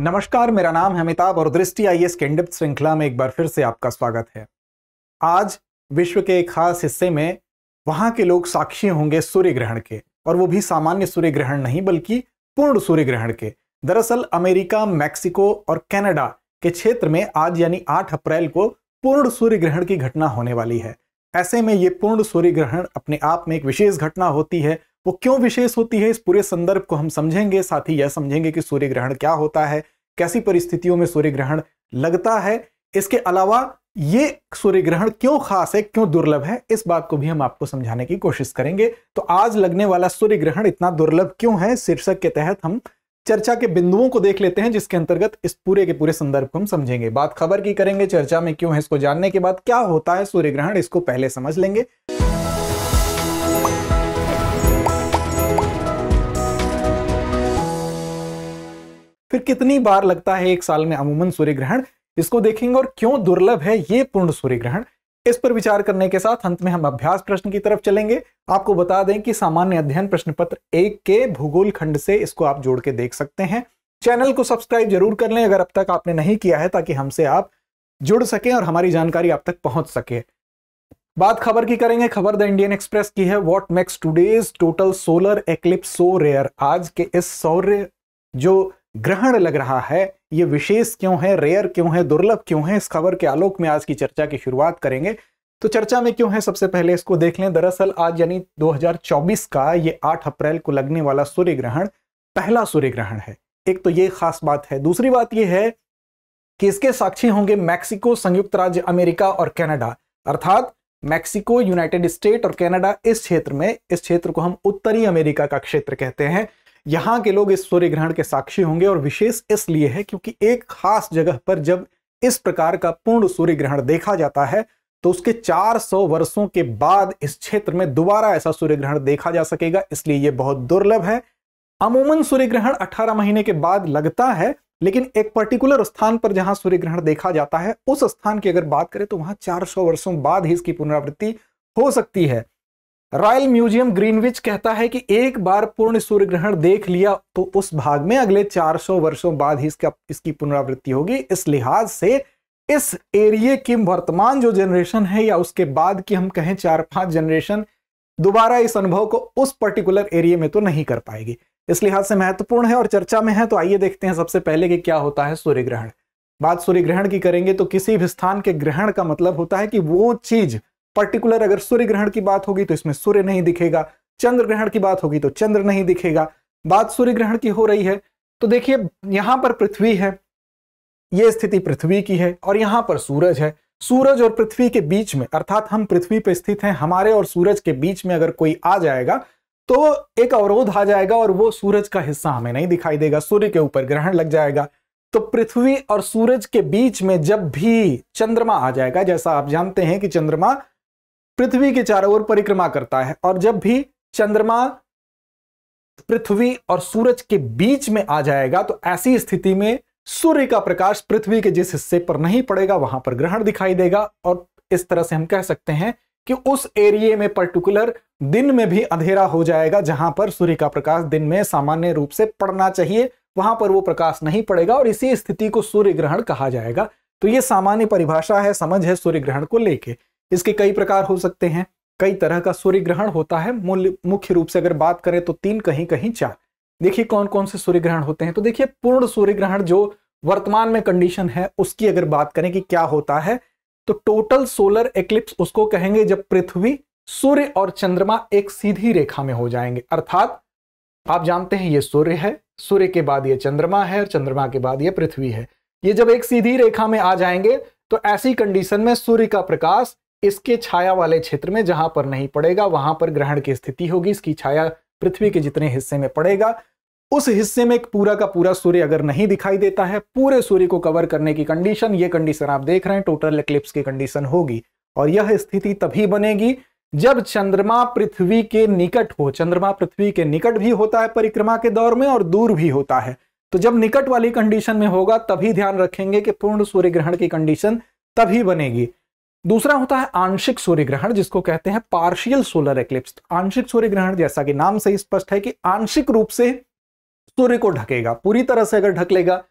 नमस्कार, मेरा नाम है अमिताभ और दृष्टि आईएएस के इन-डेप्थ श्रृंखला में एक बार फिर से आपका स्वागत है। आज विश्व के एक खास हिस्से में वहां के लोग साक्षी होंगे सूर्य ग्रहण के, और वो भी सामान्य सूर्य ग्रहण नहीं बल्कि पूर्ण सूर्य ग्रहण के। दरअसल अमेरिका, मैक्सिको और कैनेडा के क्षेत्र में आज यानी 8 अप्रैल को पूर्ण सूर्य ग्रहण की घटना होने वाली है। ऐसे में ये पूर्ण सूर्य ग्रहण अपने आप में एक विशेष घटना होती है। वो क्यों विशेष होती है, इस पूरे संदर्भ को हम समझेंगे। साथ ही यह समझेंगे कि सूर्य ग्रहण क्या होता है, कैसी परिस्थितियों में सूर्य ग्रहण लगता है। इसके अलावा ये सूर्य ग्रहण क्यों खास है, क्यों दुर्लभ है, इस बात को भी हम आपको समझाने की कोशिश करेंगे। तो आज लगने वाला सूर्य ग्रहण इतना दुर्लभ क्यों है, शीर्षक के तहत हम चर्चा के बिंदुओं को देख लेते हैं, जिसके अंतर्गत इस पूरे के पूरे संदर्भ को हम समझेंगे। बात खबर की करेंगे, चर्चा में क्यों है इसको जानने के बाद क्या होता है सूर्य ग्रहण, इसको पहले समझ लेंगे। फिर कितनी बार लगता है एक साल में अमूमन सूर्य ग्रहण, इसको देखेंगे, और क्यों दुर्लभ है ये पूर्ण सूर्य ग्रहण, इस पर विचार करने के साथ अंत में हम अभ्यास प्रश्न की तरफ चलेंगे। आपको बता दें कि सामान्य अध्ययन प्रश्न पत्र 1 के भूगोल खंड से इसको आप जोड़ के देख सकते हैं। चैनल को सब्सक्राइब जरूर कर लें अगर अब तक आपने नहीं किया है, ताकि हमसे आप जुड़ सकें और हमारी जानकारी आप तक पहुंच सके। बात खबर की करेंगे। खबर द इंडियन एक्सप्रेस की है। What makes today's total solar eclipse so rare, आज के इस सौर्य जो ग्रहण लग रहा है ये विशेष क्यों है, रेयर क्यों है, दुर्लभ क्यों है। इस खबर के आलोक में आज की चर्चा की शुरुआत करेंगे। तो चर्चा में क्यों है, सबसे पहले इसको देख लें। दरअसल आज यानी 2024 का ये 8 अप्रैल को लगने वाला सूर्य ग्रहण पहला सूर्य ग्रहण है। एक तो ये खास बात है। दूसरी बात ये है कि इसके साक्षी होंगे मैक्सिको, संयुक्त राज्य अमेरिका और कैनेडा। अर्थात मैक्सिको, यूनाइटेड स्टेट और कैनेडा, इस क्षेत्र में, इस क्षेत्र को हम उत्तरी अमेरिका का क्षेत्र कहते हैं, यहाँ के लोग इस सूर्य ग्रहण के साक्षी होंगे। और विशेष इसलिए है क्योंकि एक खास जगह पर जब इस प्रकार का पूर्ण सूर्य ग्रहण देखा जाता है तो उसके 400 वर्षों के बाद इस क्षेत्र में दोबारा ऐसा सूर्य ग्रहण देखा जा सकेगा, इसलिए यह बहुत दुर्लभ है। अमूमन सूर्य ग्रहण 18 महीने के बाद लगता है, लेकिन एक पर्टिकुलर स्थान पर जहां सूर्य ग्रहण देखा जाता है उस स्थान की अगर बात करें तो वहां 400 वर्षों बाद ही इसकी पुनरावृत्ति हो सकती है। रॉयल म्यूजियम ग्रीनविच कहता है कि एक बार पूर्ण सूर्य ग्रहण देख लिया तो उस भाग में अगले 400 वर्षों बाद ही इसकी पुनरावृत्ति होगी। इस लिहाज से इस एरिया की वर्तमान जो जनरेशन है, या उसके बाद की हम कहें 4-5 जनरेशन, दोबारा इस अनुभव को उस पर्टिकुलर एरिया में तो नहीं कर पाएगी। इस लिहाज से महत्वपूर्ण है और चर्चा में है। तो आइए देखते हैं सबसे पहले कि क्या होता है सूर्य ग्रहण। बात सूर्य ग्रहण की करेंगे तो किसी भी स्थान के ग्रहण का मतलब होता है कि वो चीज पर्टिकुलर, अगर सूर्य ग्रहण की बात होगी तो इसमें सूर्य नहीं दिखेगा, चंद्र ग्रहण की बात होगी तो चंद्र नहीं दिखेगा। बात सूर्य ग्रहण की हो रही है तो देखिए, यहाँ पर पृथ्वी है, ये स्थिति पृथ्वी की है, और यहाँ पर सूरज है। सूरज और पृथ्वी के बीच में, अर्थात हम पृथ्वी पर स्थित हैं, हमारे और सूरज के बीच में अगर कोई आ जाएगा तो एक अवरोध आ जाएगा और वो सूरज का हिस्सा हमें नहीं दिखाई देगा, सूर्य के ऊपर ग्रहण लग जाएगा। तो पृथ्वी और सूरज के बीच में जब भी चंद्रमा आ जाएगा, जैसा आप जानते हैं कि चंद्रमा पृथ्वी के चारों ओर परिक्रमा करता है, और जब भी चंद्रमा पृथ्वी और सूरज के बीच में आ जाएगा तो ऐसी स्थिति में सूर्य का प्रकाश पृथ्वी के जिस हिस्से पर नहीं पड़ेगा वहां पर ग्रहण दिखाई देगा। और इस तरह से हम कह सकते हैं कि उस एरिया में पर्टिकुलर दिन में भी अंधेरा हो जाएगा जहां पर सूर्य का प्रकाश दिन में सामान्य रूप से पड़ना चाहिए, वहां पर वो प्रकाश नहीं पड़ेगा, और इसी स्थिति को सूर्य ग्रहण कहा जाएगा। तो ये सामान्य परिभाषा है, समझ है सूर्य ग्रहण को लेके। इसके कई प्रकार हो सकते हैं, कई तरह का सूर्य ग्रहण होता है। मूल मुख्य रूप से अगर बात करें तो 3, कहीं कहीं 4। देखिए कौन कौन से सूर्य ग्रहण होते हैं। तो देखिए पूर्ण सूर्य ग्रहण जो वर्तमान में कंडीशन है उसकी अगर बात करें कि क्या होता है, तो टोटल सोलर एक्लिप्स उसको कहेंगे जब पृथ्वी, सूर्य और चंद्रमा एक सीधी रेखा में हो जाएंगे। अर्थात आप जानते हैं ये सूर्य है, सूर्य के बाद ये चंद्रमा है, और चंद्रमा के बाद ये पृथ्वी है। ये जब एक सीधी रेखा में आ जाएंगे तो ऐसी कंडीशन में सूर्य का प्रकाश इसके छाया वाले क्षेत्र में जहां पर नहीं पड़ेगा वहां पर ग्रहण की स्थिति होगी। इसकी छाया पृथ्वी के जितने हिस्से में पड़ेगा उस हिस्से में एक पूरा का पूरा सूर्य अगर नहीं दिखाई देता है, पूरे सूर्य को कवर करने की कंडीशन, ये कंडीशन आप देख रहे हैं, टोटल एक्लिप्स की कंडीशन होगी। और यह स्थिति तभी बनेगी जब चंद्रमा पृथ्वी के निकट हो। चंद्रमा पृथ्वी के निकट भी होता है परिक्रमा के दौर में और दूर भी होता है। तो जब निकट वाली कंडीशन में होगा तभी ध्यान रखेंगे कि पूर्ण सूर्य ग्रहण की कंडीशन तभी बनेगी। दूसरा होता है आंशिक सूर्य ग्रहण, जिसको कहते हैं पार्शियल सोलर एक्लिप्स। आंशिक सूर्य ग्रहण जैसा कि नाम से ही स्पष्ट है कि आंशिक रूप से सूर्य को ढकेगा, पूरी तरह से अगर ढक लेगा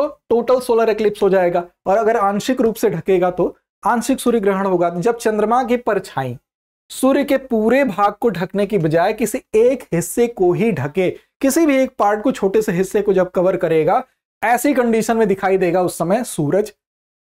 तो टोटल सोलर एक्लिप्स हो जाएगा। और अगर आंशिक रूप से ढकेगा तो आंशिक सूर्य ग्रहण होगा, जब चंद्रमा की परछाई सूर्य के पूरे भाग को ढकने की बजाय किसी एक हिस्से को ही ढके, किसी भी एक पार्ट को, छोटे से हिस्से को जब कवर करेगा, ऐसी कंडीशन में दिखाई देगा उस समय सूरज।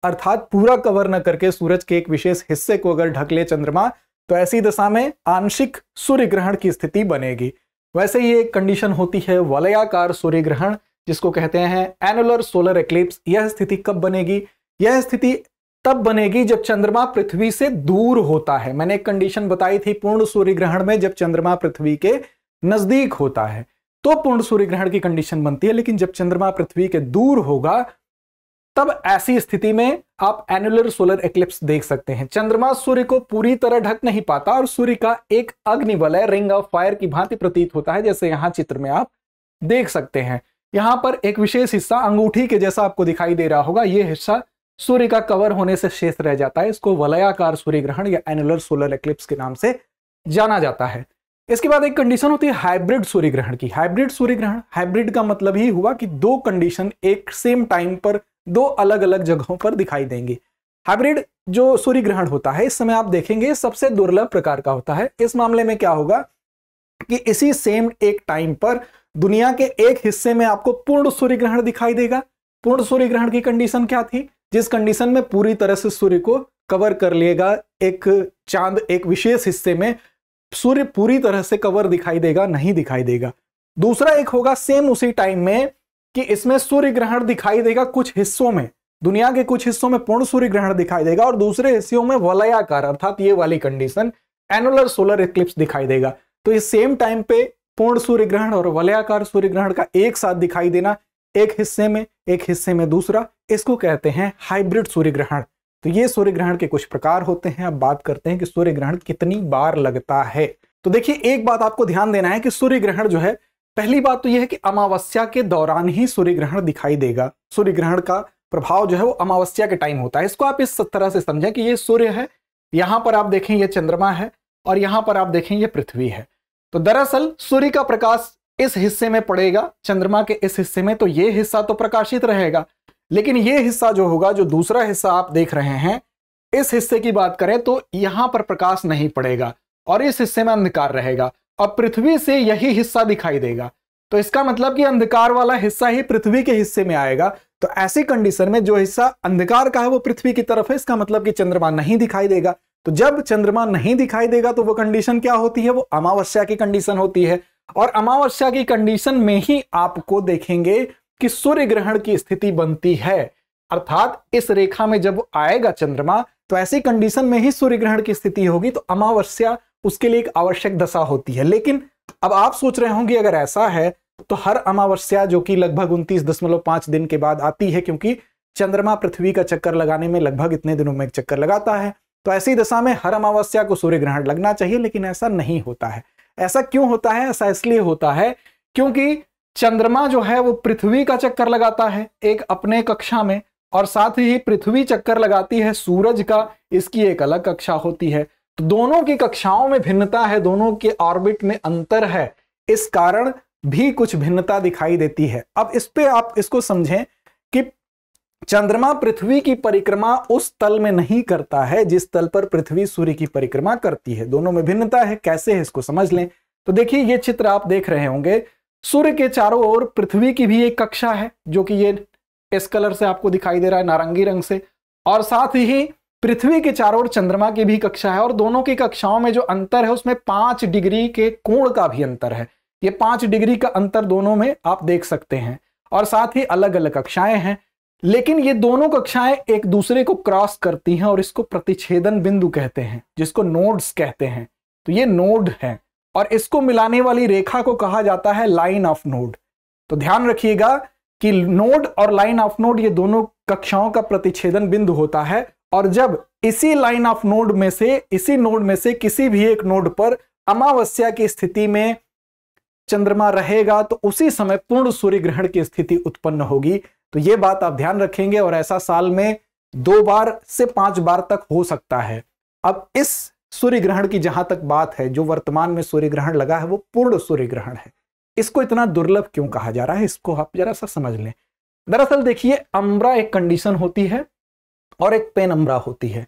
अर्थात पूरा कवर न करके सूरज के एक विशेष हिस्से को अगर ढक ले चंद्रमा, तो ऐसी दशा में आंशिक सूर्य ग्रहण की स्थिति बनेगी। वैसे ही एक कंडीशन होती है वलयाकार सूर्य ग्रहण, जिसको कहते हैं एनुलर सोलर एक्लिप्स। यह स्थिति कब बनेगी? यह स्थिति तब बनेगी जब चंद्रमा पृथ्वी से दूर होता है। मैंने एक कंडीशन बताई थी पूर्ण सूर्य ग्रहण में, जब चंद्रमा पृथ्वी के नजदीक होता है तो पूर्ण सूर्य ग्रहण की कंडीशन बनती है, लेकिन जब चंद्रमा पृथ्वी के दूर होगा तब ऐसी स्थिति में आप एनुलर सोलर एक्लिप्स देख सकते हैं। चंद्रमा सूर्य को पूरी तरह ढक नहीं पाता और सूर्य का एक अग्निवलय रिंग ऑफ फायर की भांति प्रतीत होता है, जैसे यहां चित्र में आप देख सकते हैं। यहां पर एक विशेष हिस्सा अंगूठी के जैसा आपको दिखाई दे रहा होगा, यह हिस्सा सूर्य का कवर होने से शेष रह जाता है। इसको वलयाकार सूर्य ग्रहण या एनुलर सोलर एक्लिप्स के नाम से जाना जाता है। इसके बाद एक कंडीशन होती है हाइब्रिड सूर्य ग्रहण की। हाइब्रिड सूर्य ग्रहण, हाइब्रिड का मतलब ही हुआ कि दो कंडीशन एक सेम टाइम पर दो अलग अलग जगहों पर दिखाई देंगी। हाइब्रिड जो सूर्य ग्रहण होता है, इस समय आप देखेंगे सबसे दुर्लभ प्रकार का होता है। इस मामले में क्या होगा कि इसी सेम एक टाइम पर दुनिया के एक हिस्से में आपको पूर्ण सूर्य ग्रहण दिखाई देगा। पूर्ण सूर्य ग्रहण की कंडीशन क्या थी? जिस कंडीशन में पूरी तरह से सूर्य को कवर कर लेगा एक चांद, एक विशेष हिस्से में सूर्य पूरी तरह से कवर दिखाई देगा, नहीं दिखाई देगा। दूसरा एक होगा सेम उसी टाइम में कि इसमें सूर्य ग्रहण दिखाई देगा कुछ हिस्सों में, दुनिया के कुछ हिस्सों में पूर्ण सूर्य ग्रहण दिखाई देगा और दूसरे हिस्सों में वलयाकार, अर्थात ये वाली कंडीशन एनुलर सोलर एक्लिप्स दिखाई देगा। तो इस सेम टाइम पे पूर्ण सूर्य ग्रहण और वलयाकार सूर्य ग्रहण का एक साथ दिखाई देना, एक हिस्से में दूसरा, इसको कहते हैं हाइब्रिड सूर्य ग्रहण। तो ये सूर्य ग्रहण के कुछ प्रकार होते हैं। अब बात करते हैं कि सूर्य ग्रहण कितनी बार लगता है। तो देखिए, एक बात आपको ध्यान देना है कि सूर्य ग्रहण जो है, पहली बात तो यह है कि अमावस्या के दौरान ही सूर्य ग्रहण दिखाई देगा। सूर्य ग्रहण का प्रभाव जो है वो अमावस्या के टाइम होता है। इसको आप इस तरह से समझें कि ये सूर्य है, यहाँ पर आप देखें ये चंद्रमा है और यहाँ पर आप देखें ये पृथ्वी है। तो दरअसल सूर्य का प्रकाश इस हिस्से में पड़ेगा, चंद्रमा के इस हिस्से में, तो ये हिस्सा तो प्रकाशित रहेगा, लेकिन ये हिस्सा जो होगा, जो दूसरा हिस्सा आप देख रहे हैं, इस हिस्से की बात करें तो यहाँ पर प्रकाश नहीं पड़ेगा और इस हिस्से में अंधकार रहेगा और पृथ्वी से यही हिस्सा दिखाई देगा। तो इसका मतलब कि अंधकार वाला हिस्सा ही पृथ्वी के हिस्से में आएगा। तो ऐसी कंडीशन में जो हिस्सा अंधकार का है वो पृथ्वी की तरफ है, इसका मतलब कि चंद्रमा नहीं दिखाई देगा। तो जब चंद्रमा नहीं दिखाई देगा तो वो कंडीशन क्या होती है? वो अमावस्या की कंडीशन होती है। और अमावस्या की कंडीशन में ही आपको देखेंगे कि सूर्य ग्रहण की स्थिति बनती है। अर्थात इस रेखा में जब वो आएगा चंद्रमा, तो ऐसी कंडीशन में ही सूर्य ग्रहण की स्थिति होगी। तो अमावस्या उसके लिए एक आवश्यक दशा होती है। लेकिन अब आप सोच रहे होंगे अगर ऐसा है तो हर अमावस्या, जो कि लगभग 29.5 दिन के बाद आती है, क्योंकि चंद्रमा पृथ्वी का चक्कर लगाने में लगभग इतने दिनों में एक चक्कर लगाता है, तो ऐसी दशा में हर अमावस्या को सूर्य ग्रहण लगना चाहिए, लेकिन ऐसा नहीं होता है। ऐसा क्यों होता है? ऐसा इसलिए होता है क्योंकि चंद्रमा जो है वो पृथ्वी का चक्कर लगाता है एक अपने कक्षा में, और साथ ही पृथ्वी चक्कर लगाती है सूरज का, इसकी एक अलग कक्षा होती है। तो दोनों की कक्षाओं में भिन्नता है, दोनों के ऑर्बिट में अंतर है, इस कारण भी कुछ भिन्नता दिखाई देती है। अब इस पे आप इसको समझें कि चंद्रमा पृथ्वी की परिक्रमा उस तल में नहीं करता है जिस तल पर पृथ्वी सूर्य की परिक्रमा करती है। दोनों में भिन्नता है, कैसे है इसको समझ लें। तो देखिए, ये चित्र आप देख रहे होंगे, सूर्य के चारों ओर पृथ्वी की भी एक कक्षा है, जो कि ये इस कलर से आपको दिखाई दे रहा है, नारंगी रंग से, और साथ ही पृथ्वी के चारों ओर चंद्रमा की भी कक्षा है। और दोनों की कक्षाओं में जो अंतर है उसमें 5 डिग्री के कोण का भी अंतर है। ये 5 डिग्री का अंतर दोनों में आप देख सकते हैं, और साथ ही अलग अलग कक्षाएं हैं, लेकिन ये दोनों कक्षाएं एक दूसरे को क्रॉस करती हैं और इसको प्रतिच्छेदन बिंदु कहते हैं, जिसको नोड्स कहते हैं। तो ये नोड है और इसको मिलाने वाली रेखा को कहा जाता है लाइन ऑफ नोड। तो ध्यान रखिएगा कि नोड और लाइन ऑफ नोड ये दोनों कक्षाओं का प्रतिच्छेदन बिंदु होता है। और जब इसी लाइन ऑफ नोड में से, इसी नोड में से किसी भी एक नोड पर अमावस्या की स्थिति में चंद्रमा रहेगा तो उसी समय पूर्ण सूर्य ग्रहण की स्थिति उत्पन्न होगी। तो ये बात आप ध्यान रखेंगे। और ऐसा साल में 2 बार से 5 बार तक हो सकता है। अब इस सूर्य ग्रहण की जहां तक बात है, जो वर्तमान में सूर्य ग्रहण लगा है वो पूर्ण सूर्य ग्रहण है। इसको इतना दुर्लभ क्यों कहा जा रहा है, इसको आप जरा सा समझ लें। दरअसल देखिए, अम्ब्रा एक कंडीशन होती है और एक पेनअम्ब्रा होती है।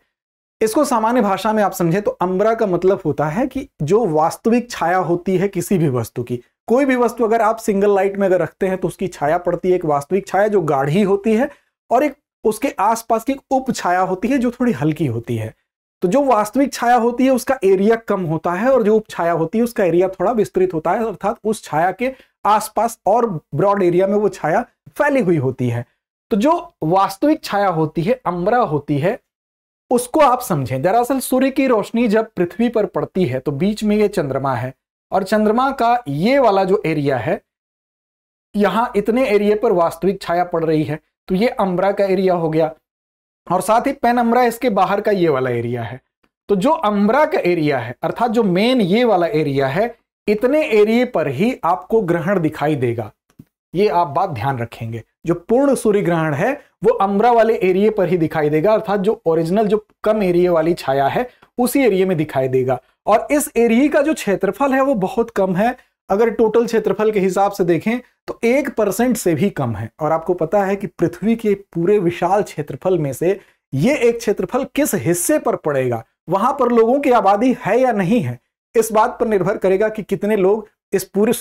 इसको सामान्य भाषा में आप समझे तो अम्ब्रा का मतलब होता है कि जो वास्तविक छाया होती है किसी भी वस्तु की, कोई भी वस्तु अगर आप सिंगल लाइट में अगर रखते हैं तो उसकी छाया पड़ती है, एक वास्तविक छाया जो गाढ़ी होती है, और एक उसके आसपास की उप छाया होती है जो थोड़ी हल्की होती है। तो जो वास्तविक छाया होती है उसका एरिया कम होता है और जो उप छाया होती है उसका एरिया थोड़ा विस्तृत होता है, अर्थात उस छाया के आसपास और ब्रॉड एरिया में वो छाया फैली हुई होती है। तो जो वास्तविक छाया होती है, अम्बरा होती है, उसको आप समझें। दरअसल सूर्य की रोशनी जब पृथ्वी पर पड़ती है तो बीच में ये चंद्रमा है और चंद्रमा का ये वाला जो एरिया है, यहां इतने एरिया पर वास्तविक छाया पड़ रही है, तो ये अम्बरा का एरिया हो गया। और साथ ही पेनअम्ब्रा इसके बाहर का ये वाला एरिया है। तो जो अम्बरा का एरिया है, अर्थात जो मेन ये वाला एरिया है, इतने एरिया पर ही आपको ग्रहण दिखाई देगा। ये आप बात ध्यान रखेंगे। जो पूर्ण सूर्य ग्रहण है वो अम्बरा वाले एरिया पर ही दिखाई देगा, अर्थात जो ओरिजिनल जो कम एरिया वाली छाया है उसी एरिया में दिखाई देगा। और इस एरिया का जो क्षेत्रफल है वो बहुत कम है। अगर टोटल क्षेत्रफल के हिसाब से देखें तो 1% से भी कम है। और आपको पता है कि पृथ्वी के पूरे विशाल क्षेत्रफल में से ये एक क्षेत्रफल किस हिस्से पर पड़ेगा, वहां पर लोगों की आबादी है या नहीं है, इस बात पर निर्भर करेगा कि कितने लोग इस पूरे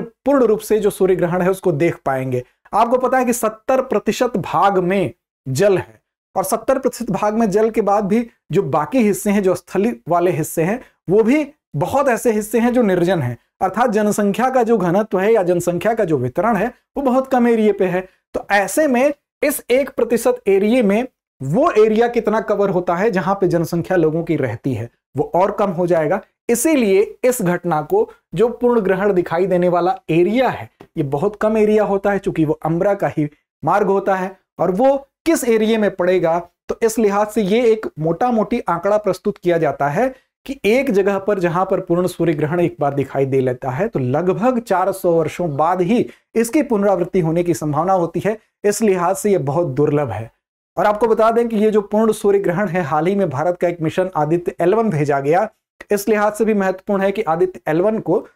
पूर्ण रूप से जो सूर्य ग्रहण है उसको देख पाएंगे। आपको पता है कि 70% भाग में जल है और 70% भाग में जल के बाद भी जो बाकी हिस्से हैं, जो स्थलीय वाले हिस्से हैं, वो भी बहुत ऐसे हिस्से हैं जो निर्जन हैं, अर्थात जनसंख्या का जो घनत्व है या जनसंख्या का जो वितरण है वो बहुत कम एरिया पे है। तो ऐसे में इस 1% एरिया में वो एरिया कितना कवर होता है जहां पे जनसंख्या लोगों की रहती है, वो और कम हो जाएगा। इसीलिए इस घटना को जो पूर्ण ग्रहण दिखाई देने वाला एरिया है, ये बहुत कम एरिया होता है, चूंकि वो अम्बरा का ही मार्ग होता है। और वो किस एरिया में पड़ेगा, तो इस लिहाज से ये एक मोटा मोटी आंकड़ा प्रस्तुत किया जाता है कि एक जगह पर जहां पर पूर्ण सूर्य ग्रहण एक बार दिखाई दे लेता है तो लगभग 400 वर्षों बाद ही इसकी पुनरावृत्ति होने की संभावना होती है। इस लिहाज से यह बहुत दुर्लभ है। और आपको बता दें कि ये जो पूर्ण सूर्य ग्रहण है, हाल ही में भारत का एक मिशन आदित्य एल1 भेजा गया, इस लिहाज से भी महत्वपूर्ण है कि आदित्य एल1 को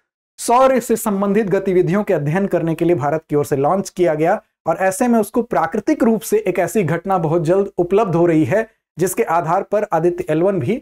सौर से संबंधित गतिविधियों के अध्ययन करने के लिए भारत की ओर से लॉन्च किया गया। और ऐसे में उसको प्राकृतिक रूप से एक ऐसी घटना बहुत जल्द उपलब्ध हो रही है जिसके आधार पर आदित्य एल1 भी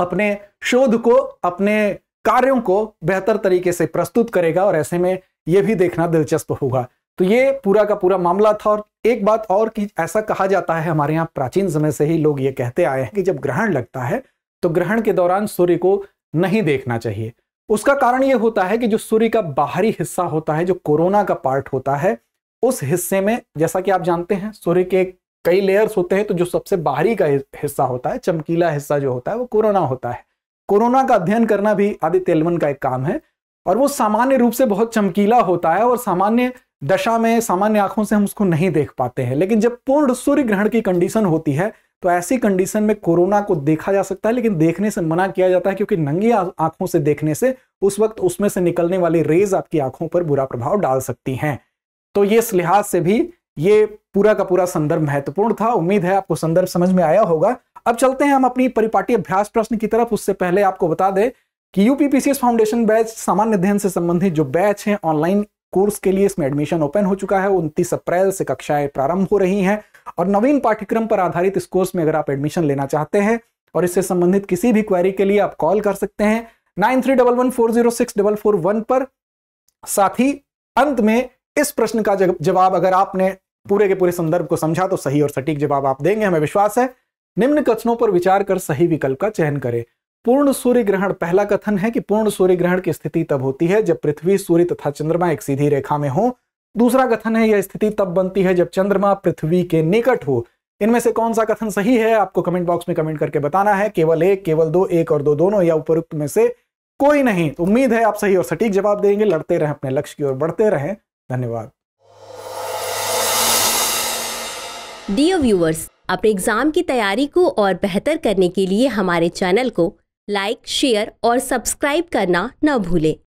अपने शोध को, अपने कार्यों को बेहतर तरीके से प्रस्तुत करेगा और ऐसे में यह भी देखना दिलचस्प होगा। तो ये पूरा का पूरा मामला था। और एक बात और कि ऐसा कहा जाता है, हमारे यहाँ प्राचीन समय से ही लोग ये कहते आए हैं कि जब ग्रहण लगता है तो ग्रहण के दौरान सूर्य को नहीं देखना चाहिए। उसका कारण यह होता है कि जो सूर्य का बाहरी हिस्सा होता है, जो कोरोना का पार्ट होता है, उस हिस्से में, जैसा कि आप जानते हैं, सूर्य के कई लेयर्स होते हैं, तो जो सबसे बाहरी का हिस्सा होता है, चमकीला हिस्सा जो होता है, वो कोरोना होता है। कोरोना का अध्ययन करना भी आदित्य एल1 का एक काम है। और वो सामान्य रूप से बहुत चमकीला होता है और सामान्य दशा में, सामान्य आंखों से हम उसको नहीं देख पाते हैं। लेकिन जब पूर्ण सूर्य ग्रहण की कंडीशन होती है तो ऐसी कंडीशन में कोरोना को देखा जा सकता है, लेकिन देखने से मना किया जाता है क्योंकि नंगी आंखों से देखने से उस वक्त उसमें से निकलने वाली रेज आपकी आंखों पर बुरा प्रभाव डाल सकती हैं। तो ये इस लिहाज से भी ये पूरा का पूरा संदर्भ महत्वपूर्ण था। उम्मीद है आपको संदर्भ समझ में आया होगा। अब चलते हैं हम अपनी परिपाटी अभ्यास प्रश्न की तरफ। उससे पहले आपको बता दें कि यूपीपीसीएस फाउंडेशन बैच, सामान्य अध्ययन से संबंधित जो बैच है, ऑनलाइन कोर्स के लिए इसमें एडमिशन ओपन हो चुका है। 29 अप्रैल से कक्षाएं प्रारंभ हो रही हैं और नवीन पाठ्यक्रम पर आधारित इस कोर्स में अगर आप एडमिशन लेना चाहते हैं और इससे संबंधित किसी भी क्वेरी के लिए आप कॉल कर सकते हैं 9311406441 पर। साथ ही अंत में इस प्रश्न का जवाब अगर आपने पूरे के पूरे संदर्भ को समझा तो सही और सटीक जवाब आप देंगे, हमें विश्वास है। निम्न कथनों पर विचार कर सही विकल्प का चयन करें। पूर्ण सूर्य ग्रहण, पहला कथन है कि पूर्ण सूर्य ग्रहण की स्थिति तब होती है जब पृथ्वी, सूर्य तथा चंद्रमा एक सीधी रेखा में हो। दूसरा कथन है यह स्थिति तब बनती है जब चंद्रमा पृथ्वी के निकट हो। इनमें से कौन सा कथन सही है आपको कमेंट बॉक्स में कमेंट करके बताना है। केवल एक, केवल दो, एक और दो, दोनों, या उपरोक्त में से कोई नहीं। तो उम्मीद है आप सही और सटीक जवाब देंगे। लड़ते रहें, अपने लक्ष्य की ओर बढ़ते रहें। धन्यवाद। डियर व्यूअर्स, अपने एग्जाम की तैयारी को और बेहतर करने के लिए हमारे चैनल को लाइक, शेयर और सब्सक्राइब करना न भूलें।